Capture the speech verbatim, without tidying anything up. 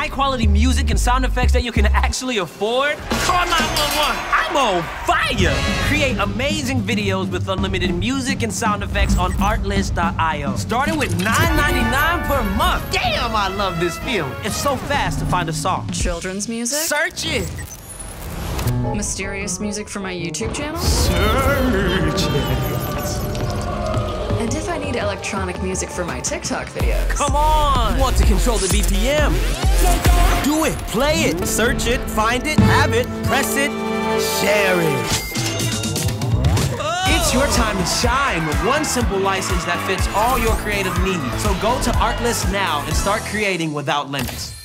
high quality music and sound effects that you can actually afford? Call nine one one. I'm on fire. Create amazing videos with unlimited music and sound effects on Artlist dot i o. Starting with nine ninety-nine per month. Damn, I love this feeling. It's so fast to find a song. Children's music? Search it. Mysterious music for my YouTube channel? Search it. And if I need electronic music for my TikTok videos? Come on! You want to control the B P M? Do it, play it, search it, find it, have it, press it, share it. It's your time to shine with one simple license that fits all your creative needs. So go to Artlist now and start creating without limits.